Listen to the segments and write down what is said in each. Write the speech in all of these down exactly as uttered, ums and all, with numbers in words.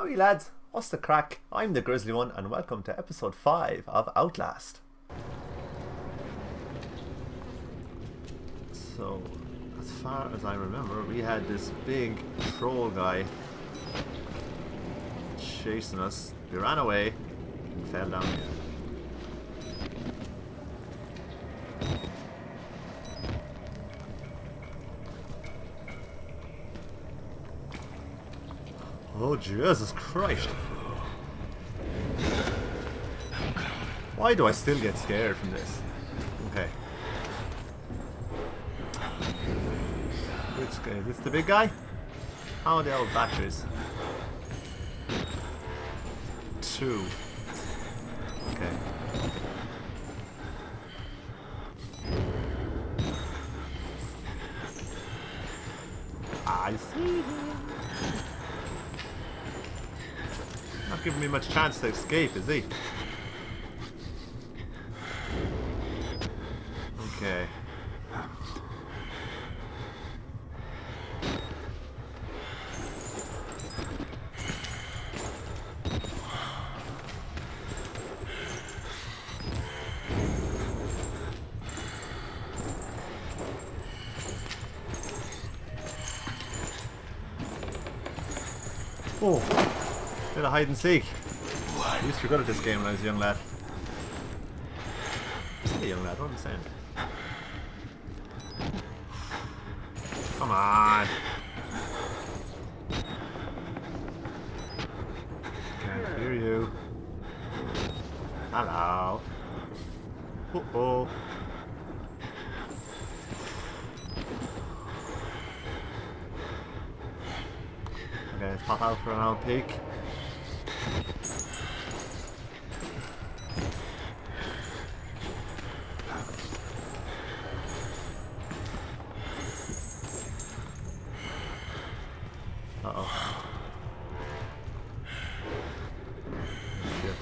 Howdy lads, what's the crack? I'm the Grizzly One and welcome to episode five of Outlast. So, as far as I remember, we had this big troll guy chasing us. We ran away and fell down here. Oh Jesus Christ! Why do I still get scared from this? Okay. Which guy? Is this the big guy? How are the old batteries? Two. Okay. I see him. Not giving me much chance to escape, is he? Okay. Oh, bit of hide and seek. I used to be good at this game when I was a young lad. Still a young lad, what am I saying? Come on. Can't hear you. Hello. Uh oh. Okay, let's pop out for an hour peek. Uh oh. Shit.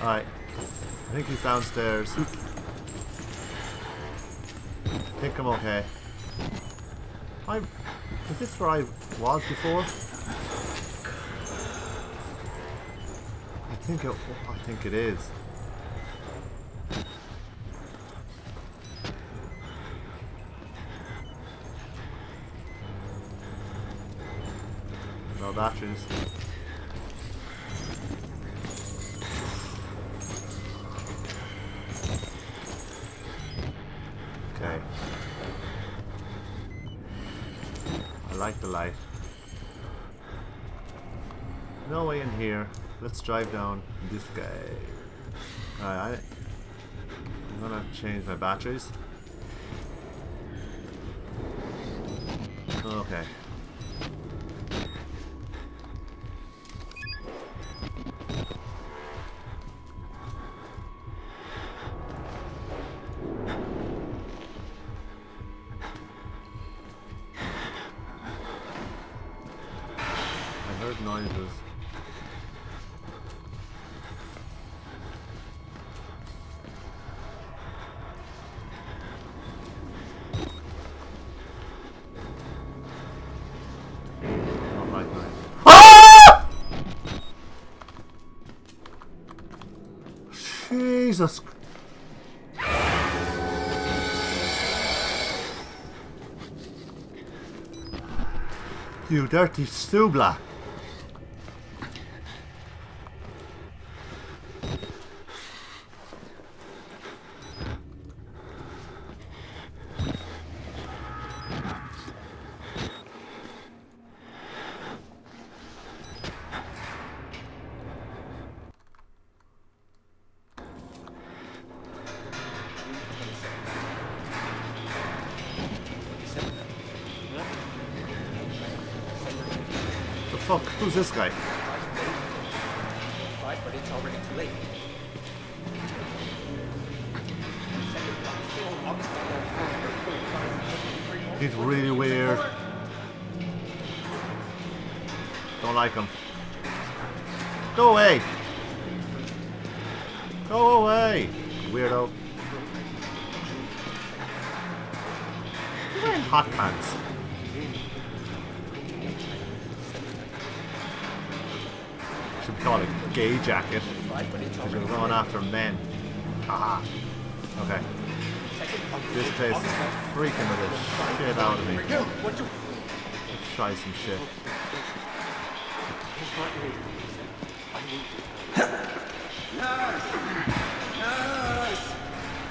Alright, I think he's downstairs. I think I'm okay. I'm... Is this where I was before? I think it... I think it is. No batteries. Okay. I like the light. No way in here. Let's drive down this guy. Alright, I'm gonna change my batteries. Okay. Noises. Not like that. Ah! Jesus Christ. You dirty stoobla. Fuck, who's this guy? But it's already too late. He's really weird. Don't like him. Go away! Go away, weirdo. You're wearing hot pants. Should be called a gay jacket. Because we're going after men. Ah. Okay. This place is freaking the shit out of me. Let's try some shit. Nurse! Nurse!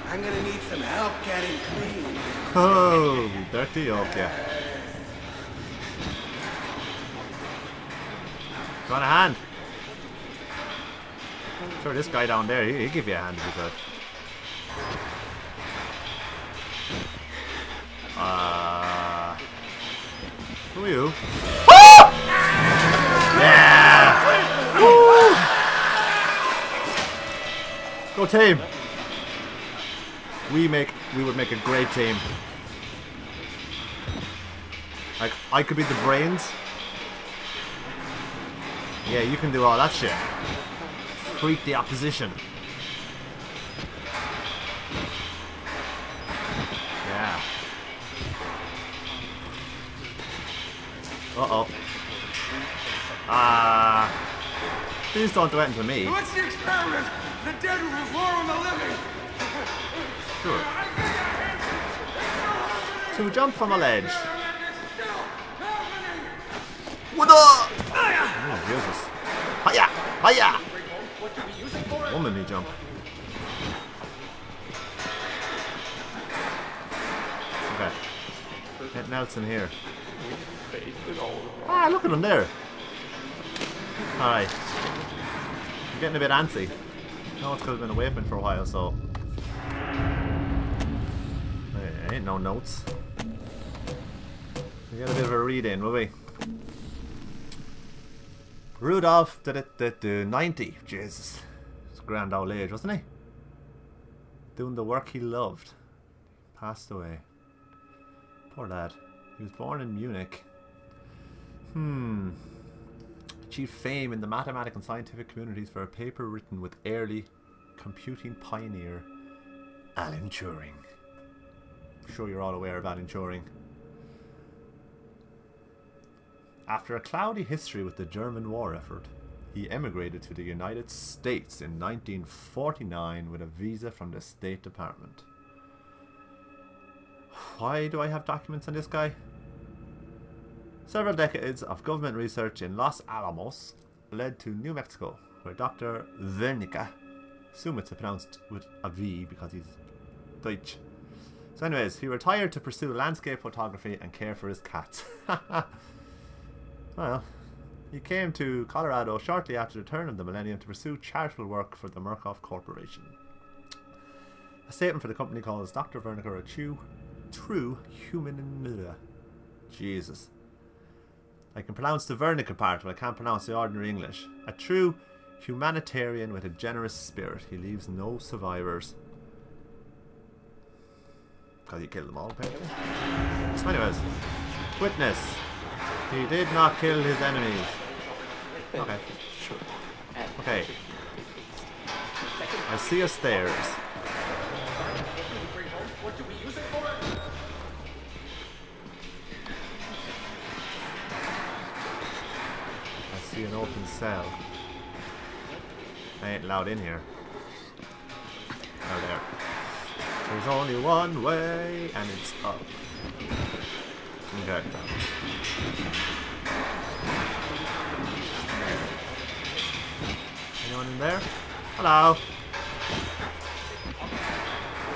I'm gonna need some help getting clean. Oh, dirty up, yeah. Got a hand. Sure, this guy down there, he'll give you a hand if you could. Uh, who are you? Yeah! Woo! Go team! We make we would make a great team. Like I could be the brains. Yeah, you can do all that shit. Freak the opposition. Yeah. Uh oh. Ah. Uh, please don't threaten to me. What's the experiment? The dead will reform the living! Sure. To jump from a ledge. What the? Oh, Jesus. Hiya! Hiya! Womanly jump. Okay. Get Nelson here. Ah, look at him there. Alright. I'm getting a bit antsy. No, it's because I've been away from it for a while, so. There ain't no notes. We got a bit of a read in, will we? Rudolph did it, did it, ninety. Jesus. It's grand old age, wasn't he? Doing the work he loved. Passed away. Poor lad. He was born in Munich. Hmm. Achieved fame in the mathematical and scientific communities for a paper written with early computing pioneer Alan Turing. I'm sure you're all aware of Alan Turing. After a cloudy history with the German war effort, he emigrated to the United States in nineteen forty-nine with a visa from the State Department. Why do I have documents on this guy? Several decades of government research in Los Alamos led to New Mexico, where Doctor Wernicke, assume it's pronounced with a V because he's Deutsch. So anyways, he retired to pursue landscape photography and care for his cats. Well, he came to Colorado shortly after the turn of the millennium to pursue charitable work for the Murkoff Corporation. A statement for the company calls Doctor Wernicke a true, true human. Jesus. I can pronounce the Wernicke part, but I can't pronounce the ordinary English. A true humanitarian with a generous spirit. He leaves no survivors. Because he killed them all, apparently. Anyways. Witness. He did not kill his enemies. Okay. Okay. I see a stairs. An open cell. I ain't allowed in here. Oh, there. There's only one way, and it's up. Okay. Anyone in there? Hello.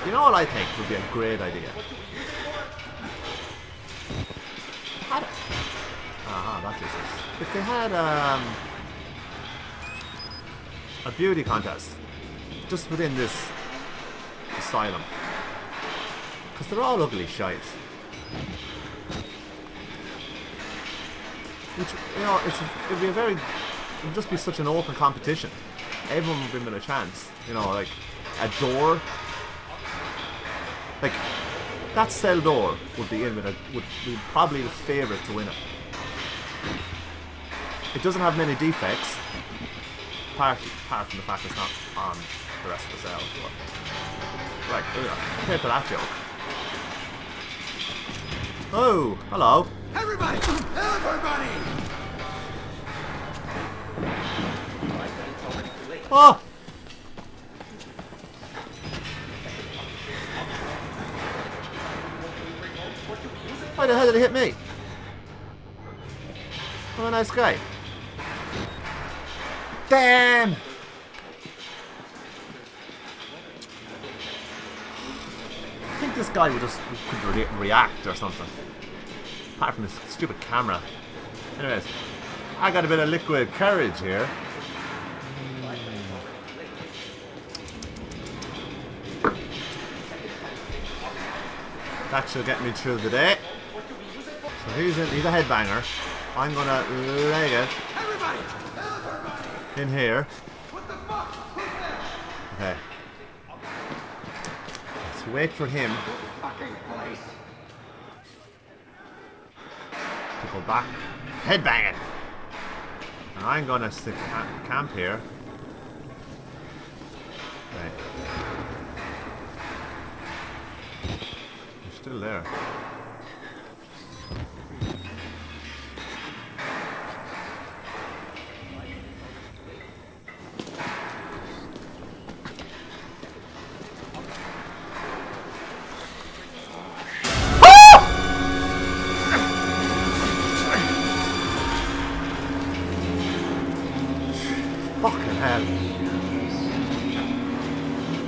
You know what I think would be a great idea? Aha, that's it. If they had um, a beauty contest just within this asylum, because they're all ugly shite. Which, you know, it's it'd be a very, it'd just be such an open competition. Everyone would be given a chance. You know, like a door, like that cell door would be in with a, would be probably the favourite to win it. It doesn't have many defects, apart, apart from the fact it's not on the rest of us out. Right, here we are. Care for that joke. Oh, hello. Everybody! Everybody! Oh! Why the hell did it hit me? What a nice guy. Damn! I think this guy would just could re react or something. Apart from this stupid camera. Anyways, I got a bit of liquid courage here. That should get me through the day. So he's a, he's a headbanger. I'm gonna leg it. Everybody! Everybody! In here. What the fuck? Who's there? Okay. Let's wait for him to go back. Headbanging! And I'm gonna sit camp, camp here. Right. You're still there.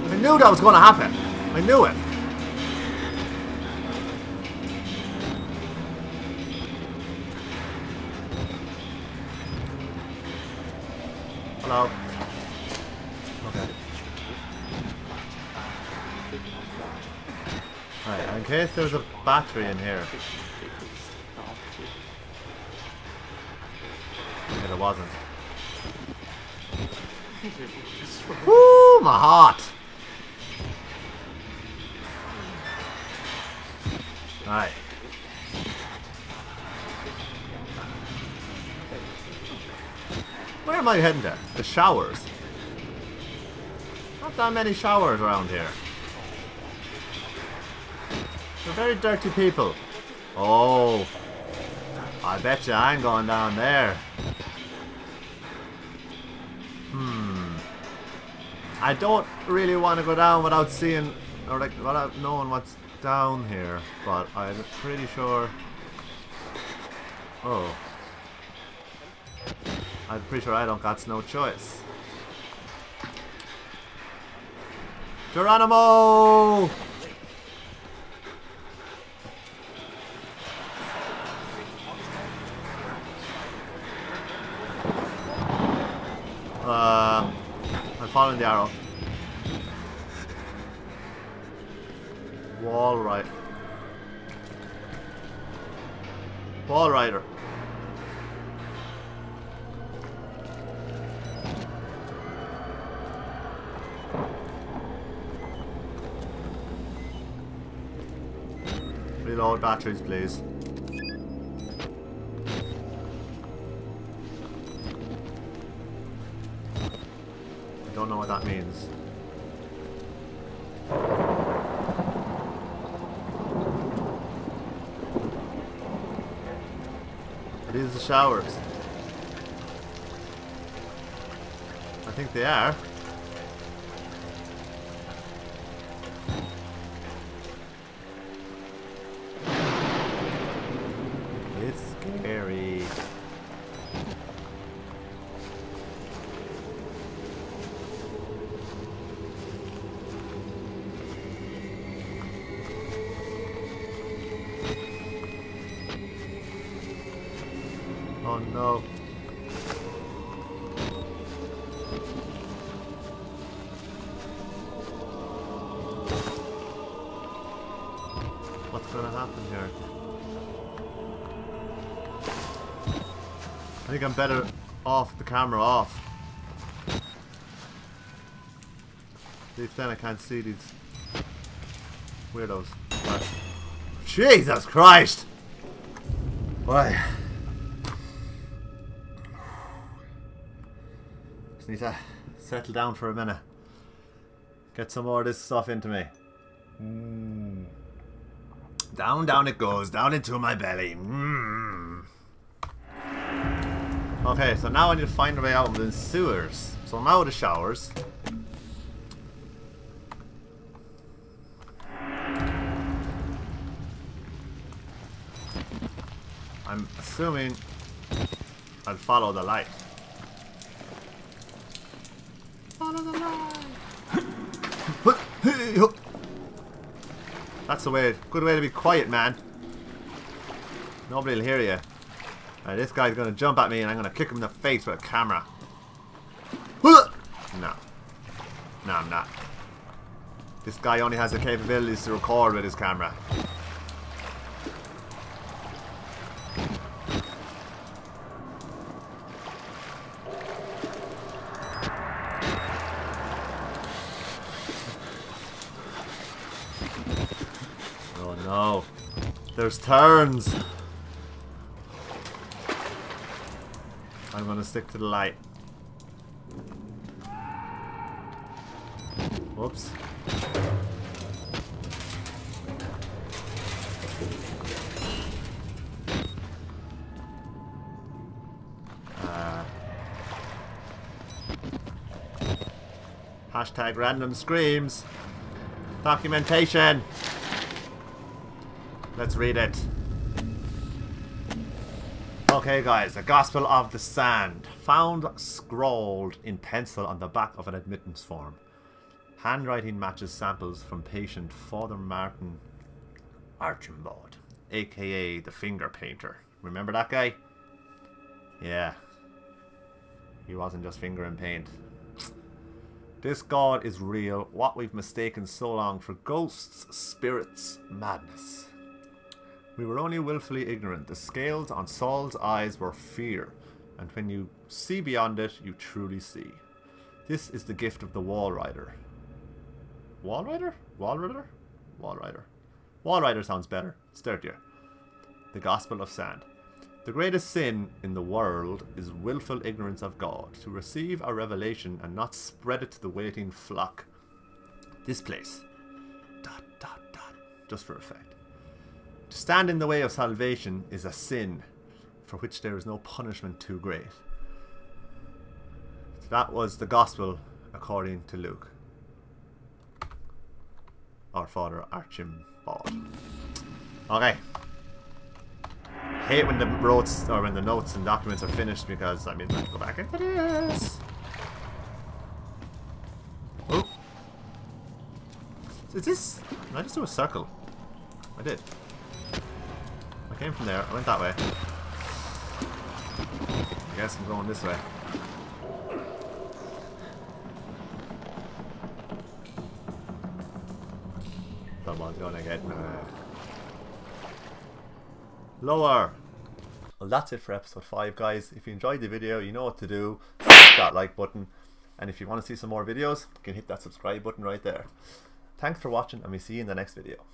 I knew that was going to happen. I knew it. Hello. Okay. Right, in case there's a battery in here. Okay, there wasn't. Woo, my heart. Alright. Where am I heading to? The showers. Not that many showers around here. They're very dirty people. Oh. I bet you I'm going down there. Hmm. I don't really want to go down without seeing, or like, without knowing what's down here, but I'm pretty sure. Oh, I'm pretty sure I don't got no choice. Geronimo! Uh, I'm following the arrow. Wall right. Wall rider. Reload batteries, please. I don't know what that means. These are the showers. I think they are. It's scary. Oh no. What's gonna happen here? I think I'm better off the camera off. At least then I can't see these weirdos. But Jesus Christ! Why? Need to settle down for a minute. Get some more of this stuff into me. Mm. Down, down it goes. Down into my belly. Mm. Okay, so now I need to find a way out of the sewers. So I'm out of showers. I'm assuming I'll follow the light. Follow the light! That's a way, good way to be quiet, man. Nobody will hear you. Alright, this guy's gonna jump at me and I'm gonna kick him in the face with a camera. No. No, I'm not. This guy only has the capabilities to record with his camera. No, there's turns. I'm gonna stick to the light. Whoops. Uh, hashtag random screams. Documentation. Let's read it. Okay guys, the Gospel of the Sand. Found scrawled in pencil on the back of an admittance form. Handwriting matches samples from patient Father Martin Archibald, aka the finger painter. Remember that guy? Yeah. He wasn't just fingering paint. This God is real. What we've mistaken so long for ghosts, spirits, madness. We were only willfully ignorant. The scales on Saul's eyes were fear, and when you see beyond it, you truly see. This is the gift of the Wall Rider. Wall Rider? Wall Rider? Wall Rider. Wall Rider sounds better. It's dirtier. The Gospel of Sand. The greatest sin in the world is willful ignorance of God. To receive a revelation and not spread it to the waiting flock. This place. Dot, dot, dot. Just for effect. To stand in the way of salvation is a sin for which there is no punishment too great. So that was the Gospel according to Luke. Our Father Archibald. Okay. I hate when the notes or when the notes and documents are finished because I mean let's go back into this. Oh. Is this can I just do a circle? I did. I came from there, I went that way. I guess I'm going this way. Someone's gonna get me. Lower! Well, that's it for episode five, guys. If you enjoyed the video, you know what to do. Hit that like button. And if you want to see some more videos, you can hit that subscribe button right there. Thanks for watching, and we see you in the next video.